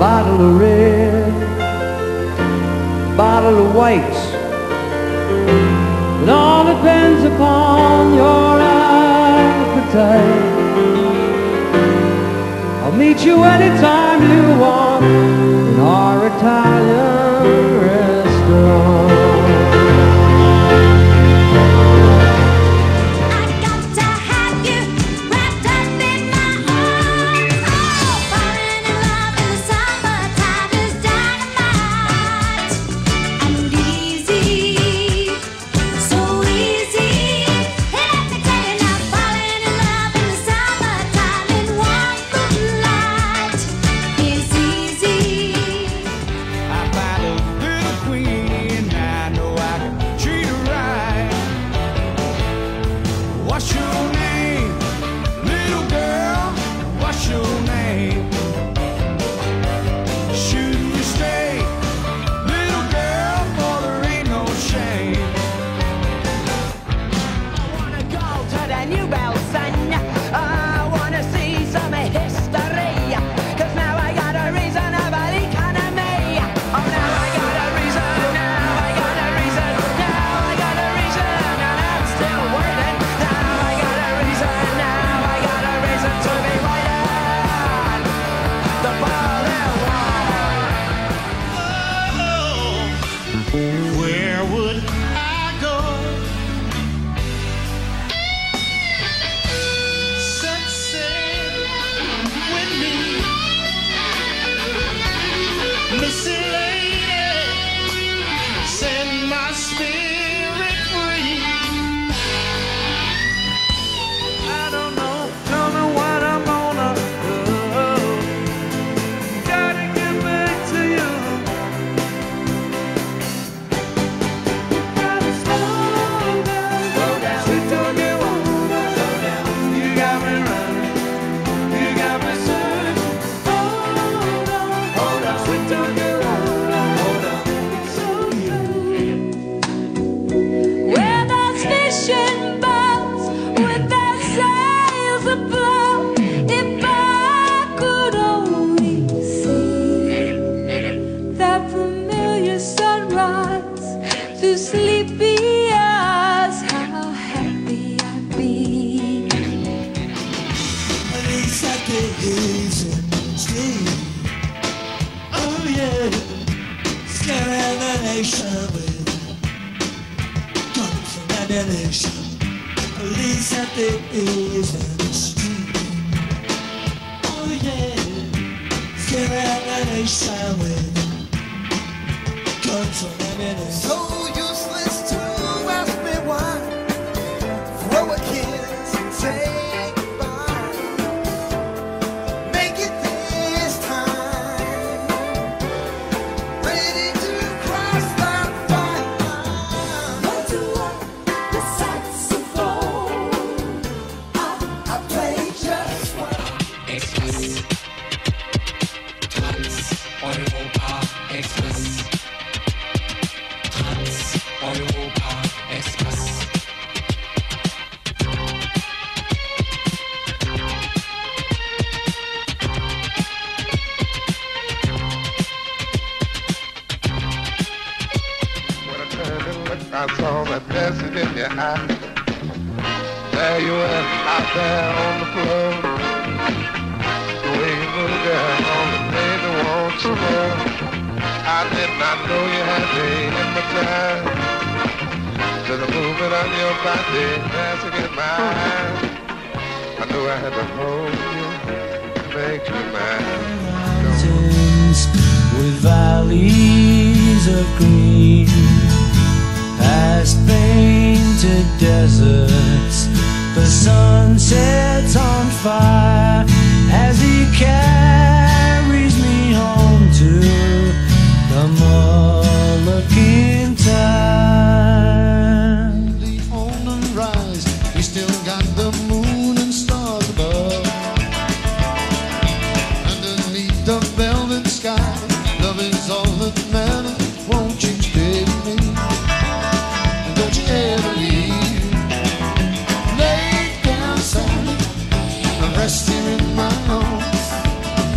bottle of red, bottle of whites. It all depends upon your appetite. I'll meet you anytime you want in our Italian restaurant.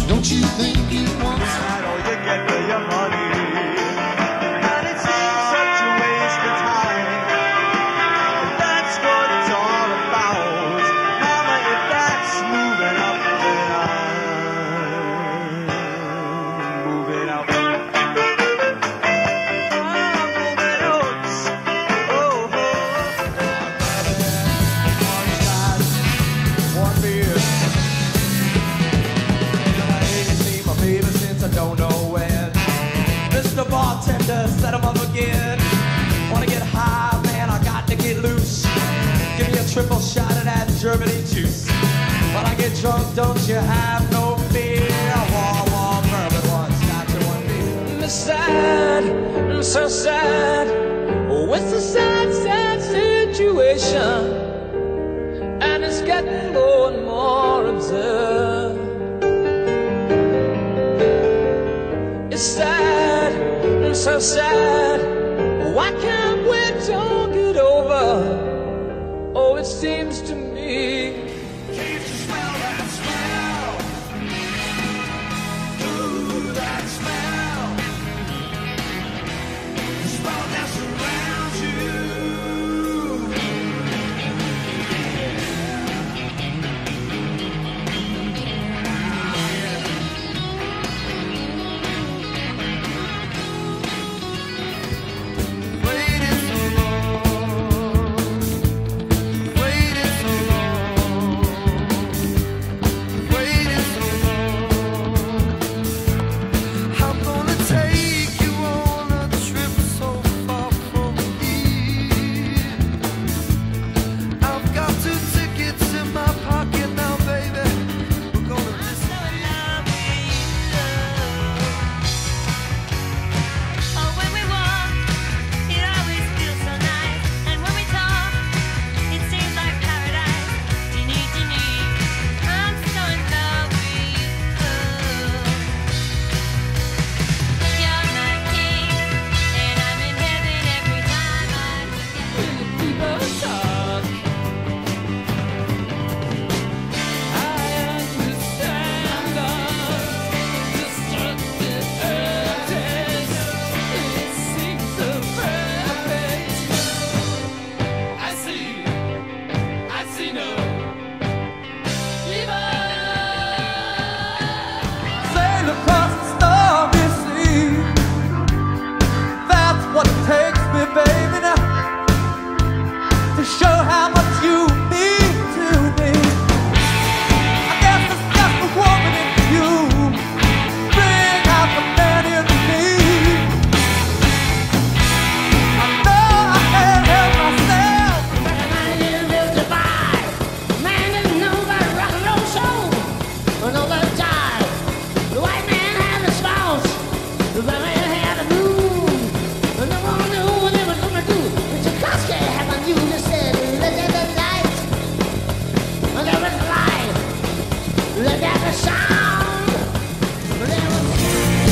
Don't you think you want drunk, don't you have no fear? Wall, bourbon, one scotch and one beer. And it's sad, and so sad. Oh, it's a sad, sad situation, and it's getting more and more absurd. It's sad, and so sad. Oh, I can't wait till I get over. Oh, it seems to me.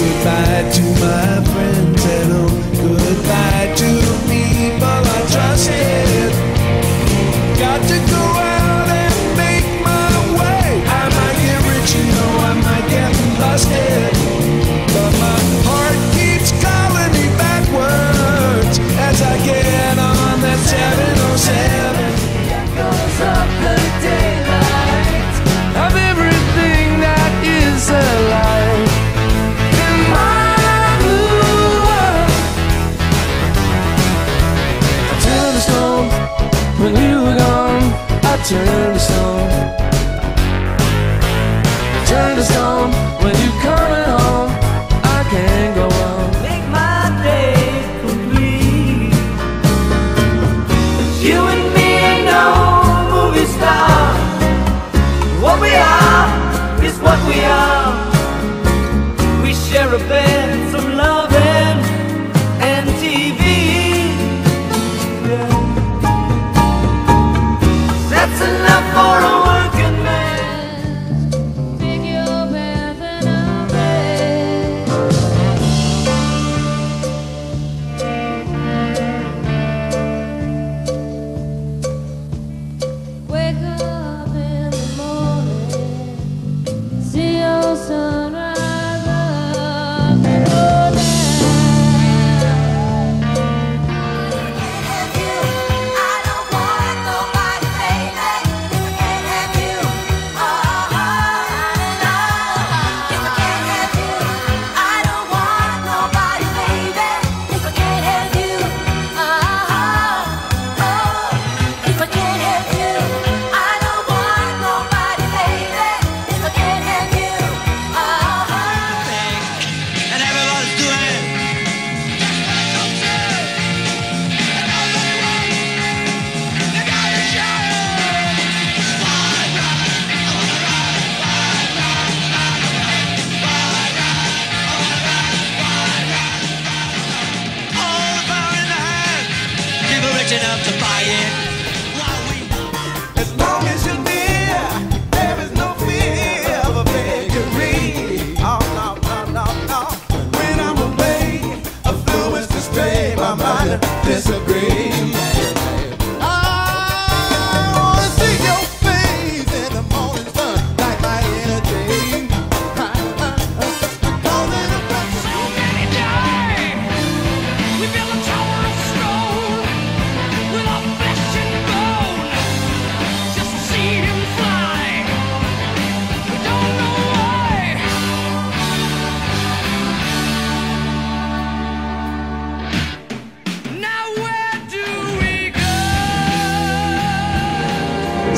Goodbye to my friends and oh, goodbye to me, but I trusted. Got to go out and make my way. I might get rich, you know, I might get busted, but my heart keeps calling me backwards as I get on that 707. That goes up the daylight of everything that is alive. In my new world,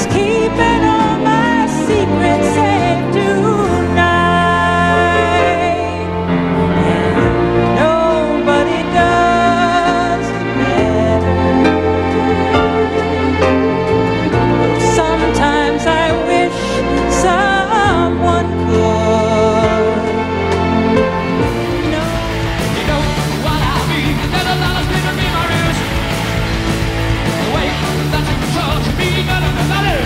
Keeping all my secrets safe tonight, and nobody does it better. Sometimes I wish someone could. No. You know what I mean? There's a lot of glitter in my ears. The way that you talk to me, none of the matter.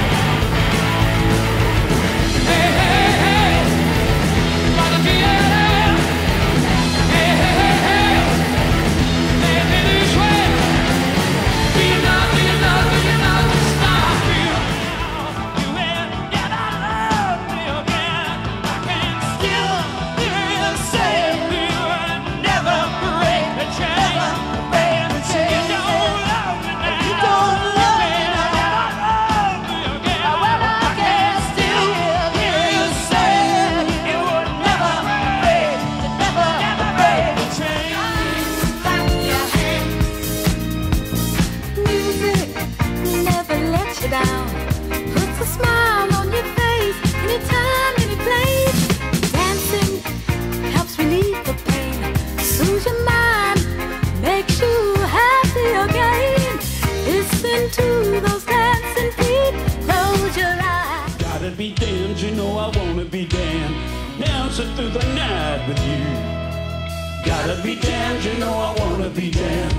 To those dancing feet, close your eyes. Gotta be damned, you know I wanna be damned, dancing through the night with you. Gotta be damned, you know I wanna be damned.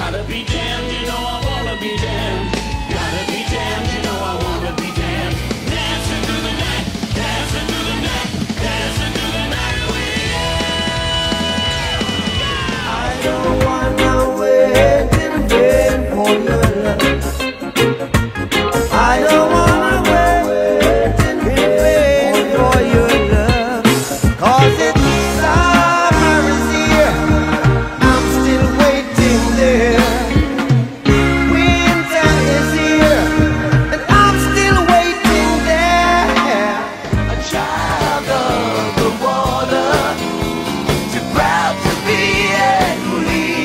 Gotta be damned, you know I wanna be damned. Gotta be damned, you know I wanna be damned. Dancing through the night, dancing through the night, dancing through the night with you. I don't want no way to bed for your love. I don't wanna wait and wait for your love, cause it's summer's here, I'm still waiting there. Winter is here, and I'm still waiting there. A child of the water, too proud to be and leave.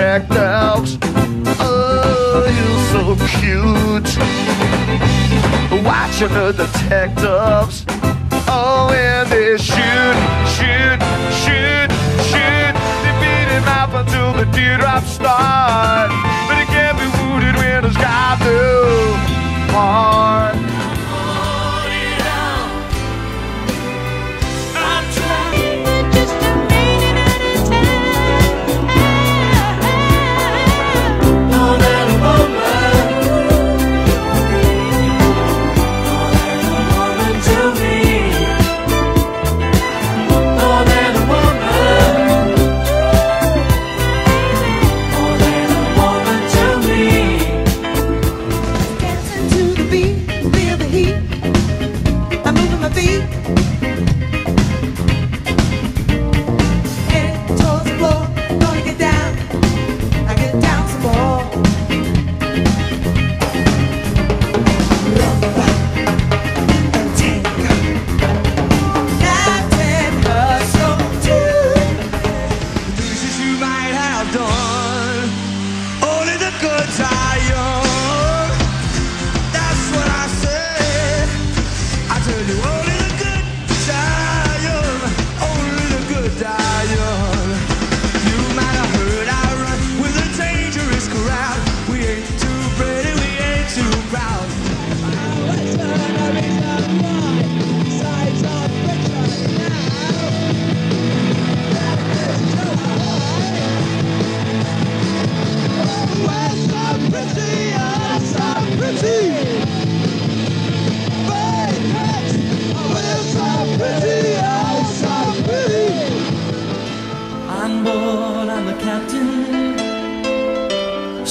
Act out. Oh, you're so cute. Watching the detectives. Oh, and they shoot. They beat him up until the teardrops start. But he can't be wounded when it's got no heart. More than a woman.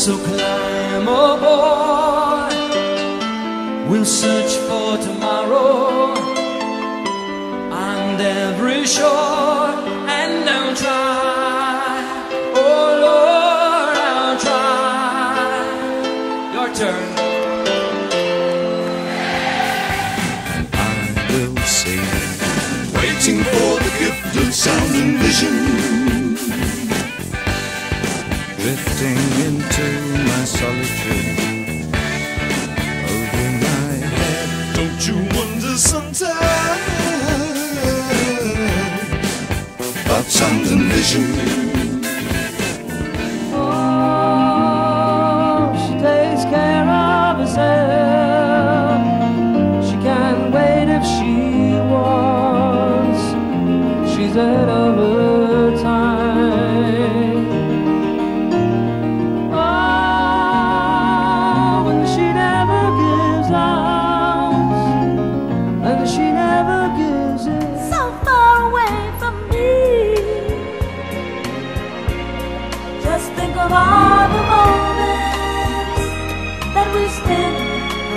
So climb aboard, we'll search for tomorrow on every shore, and I'll try, oh Lord, I'll try. Your turn. I will sing, waiting for the gift of sound and vision, drifting into my solitude over my head. Don't you wonder sometimes about sound and vision?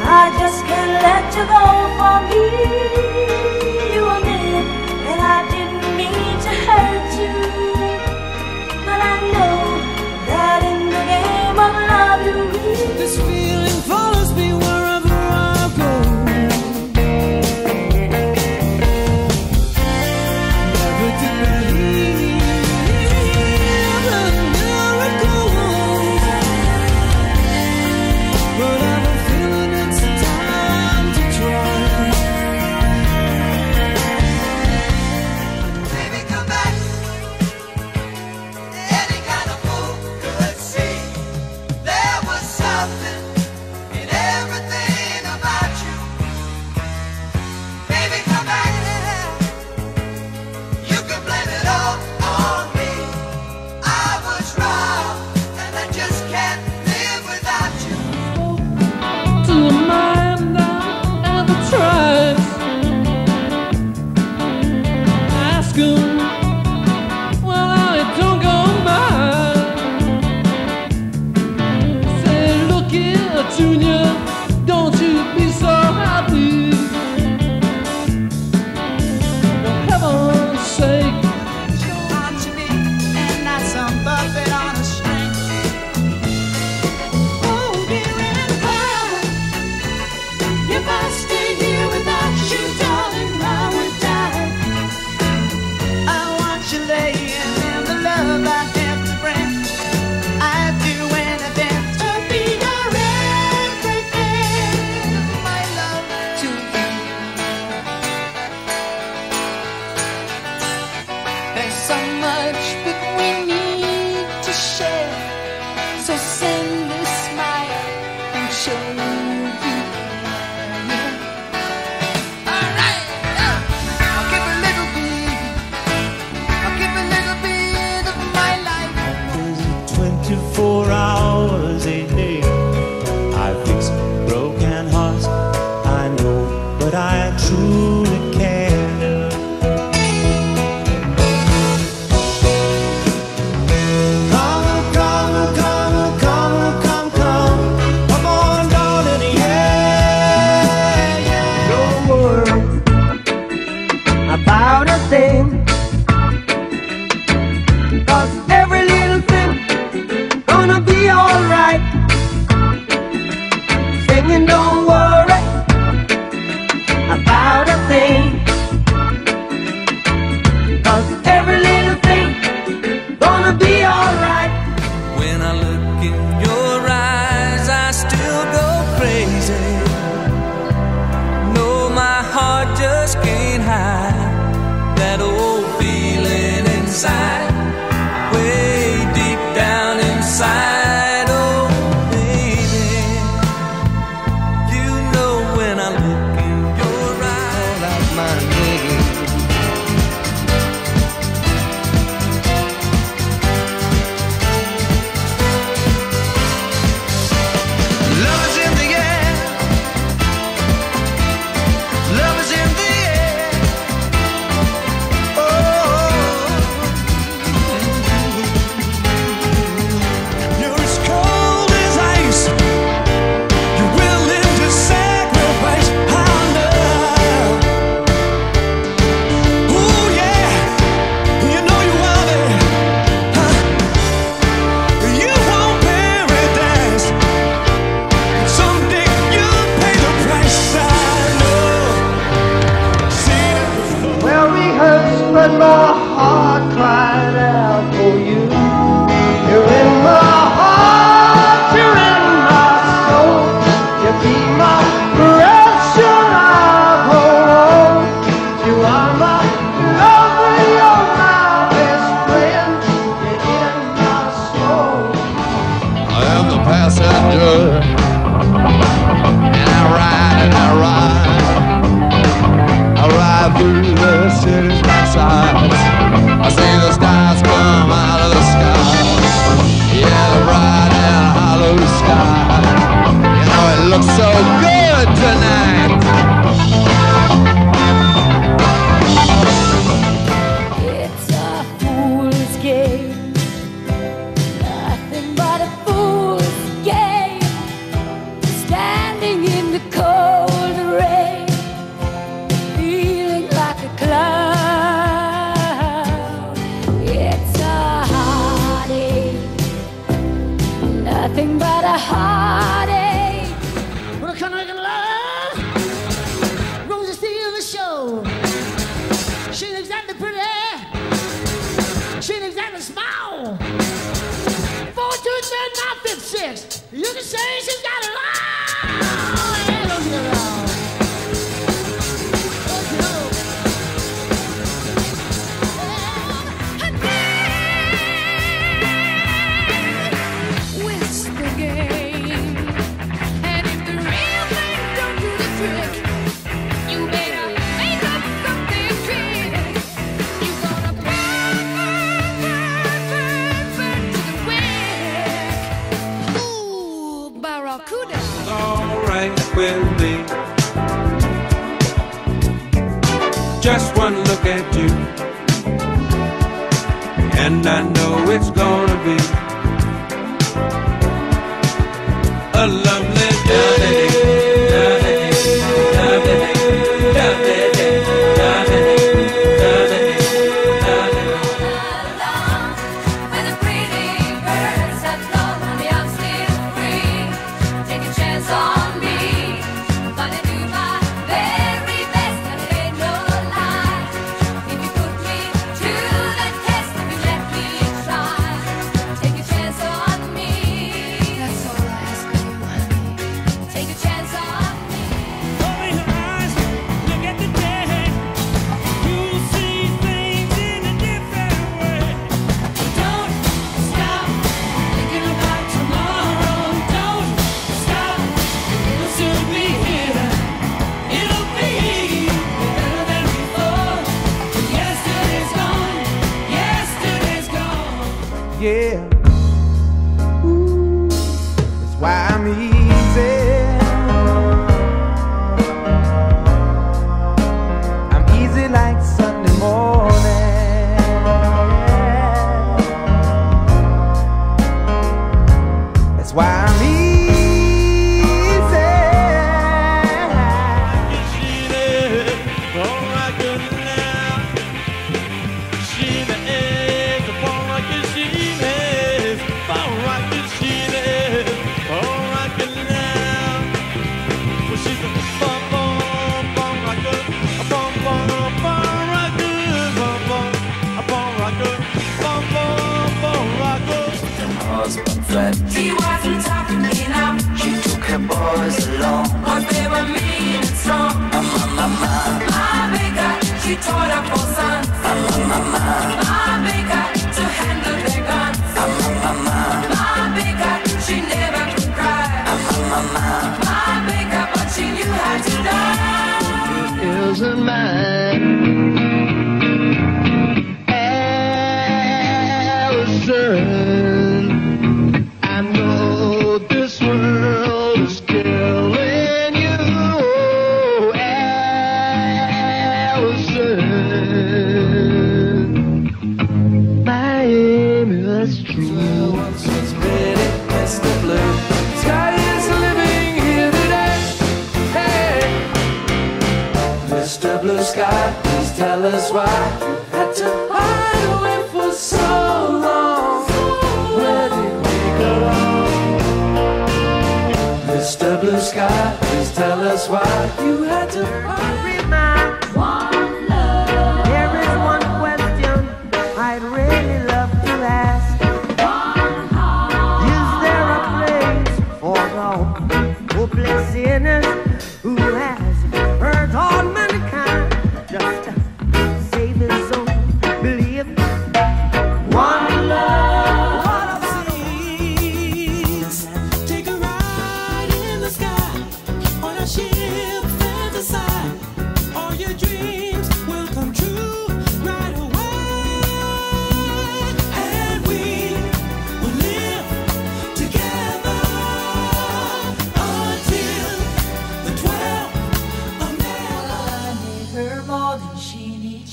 I just can't let you go from me. You were mean, and I didn't mean to hurt you, but I know that in the game of love you reach. This feeling follows me wherever I go. Never to believe a miracle, but I that old hurts, but my heart cried out for you. You're in my heart, you're in my soul, you be my pressure I hold on. You are my lover, you're my best friend, you're in my soul. I am the passenger, and I ride and I ride. Through the city's sides, I see the stars come out of the sky. Yeah, the bright and hollow sky. You know it looks so good tonight. It's a fool's game, nothing but a fool's game. Standing in the cold rain, nothing but a heartache. We're coming in love. Rosie steals the show. She ain't exactly pretty. She ain't exactly small. 4, 2, 3, 9, 5, 6. You can say she's got it all. With me, just one look at you, and I know it's gonna be a lovely day. Yeah, ooh, that's why I'm easy. I'm easy like Sunday morning. That's why I'm easy. Oh my goodness, she the egg upon like a sheep. She wasn't talking enough. She took her boys along, but they were mean and strong. My bigger, she taught her poor sons. My bigger, to handle their guns. My bigger, she never could cry. My bigger, but she knew how to die. It isn't mine, Allison. Please tell us why you had to hide away for so long. Where did we go wrong? Mr. Blue Sky, please tell us why you had to hide. One love.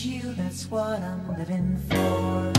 you, that's what I'm living for.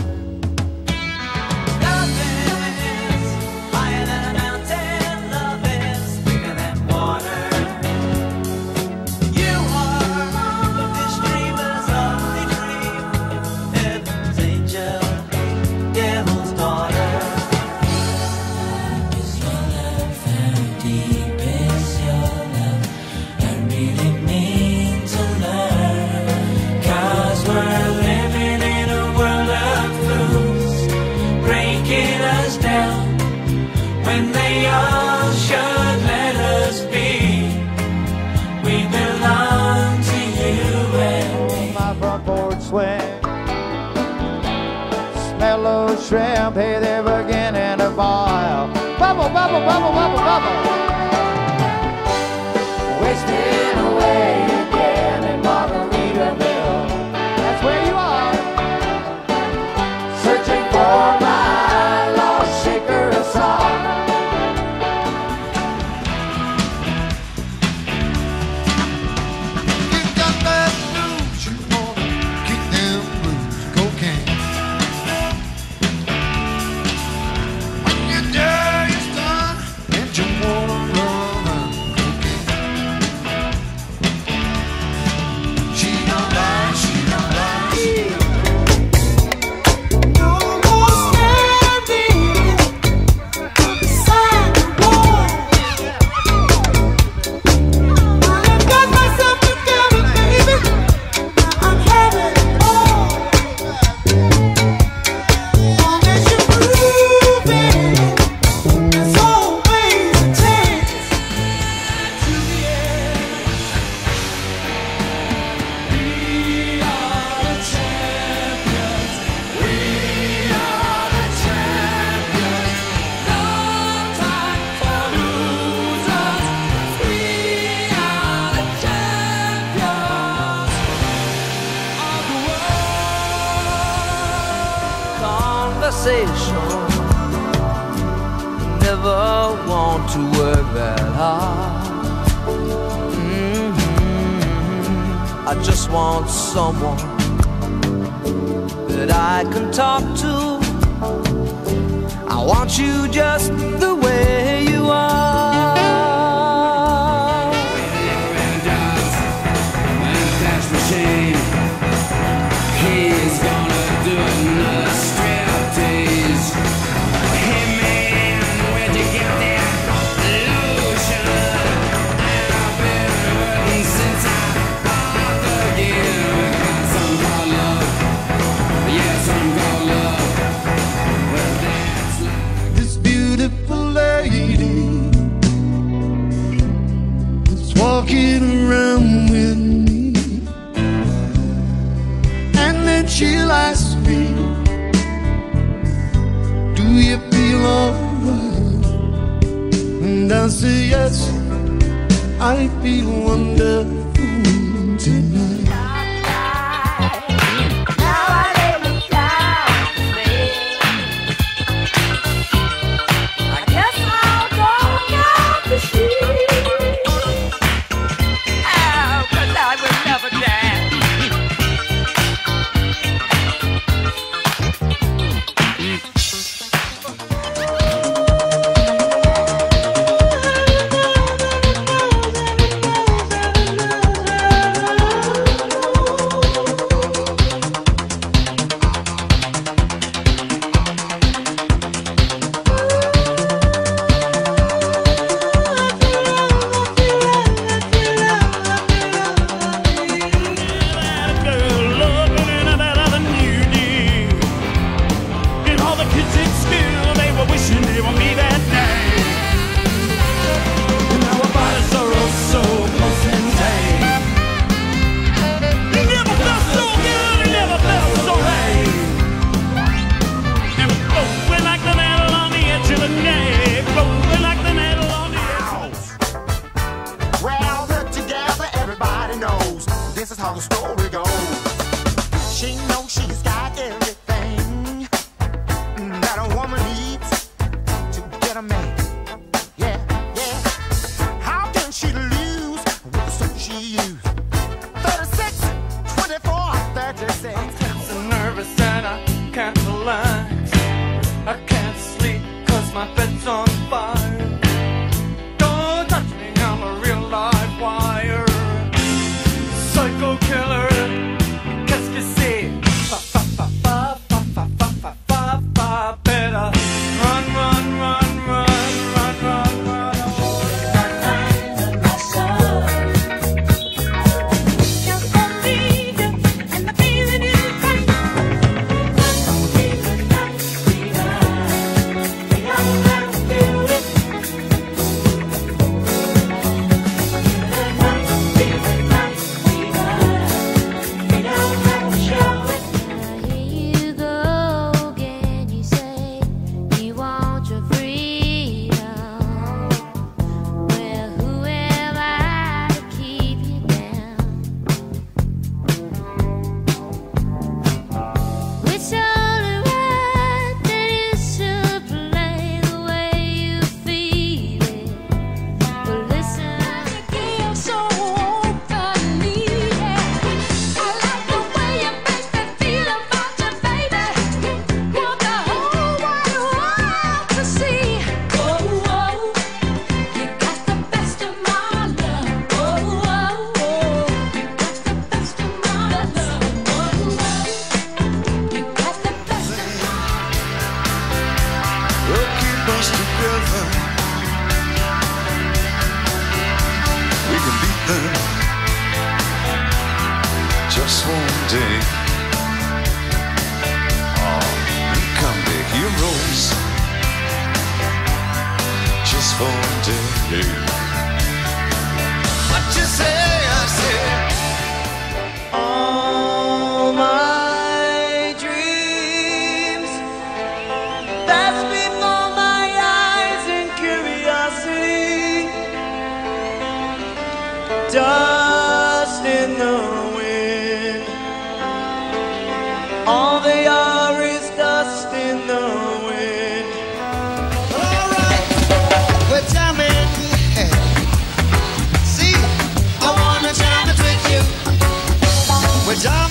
Shrimp, hey there again in a vial. Bubble, bubble, bubble, bubble, bubble. Wasted away again in Margaritaville. That's where you are. Searching for my lost shaker of song. Get up that news, you wanna kick them blues, cocaine. Never want to work that hard. I just want someone that I can talk to. I want you just the way you are. And that's the shame. He's gonna do another strip days. Walking around with me, and then she'll ask me, do you feel alright? And I'll say yes, I feel wonderful tonight. continue. What you say? I said all my dreams that's been all my eyes in curiosity, dust in the wind, all they are is dust in the wind. Jump.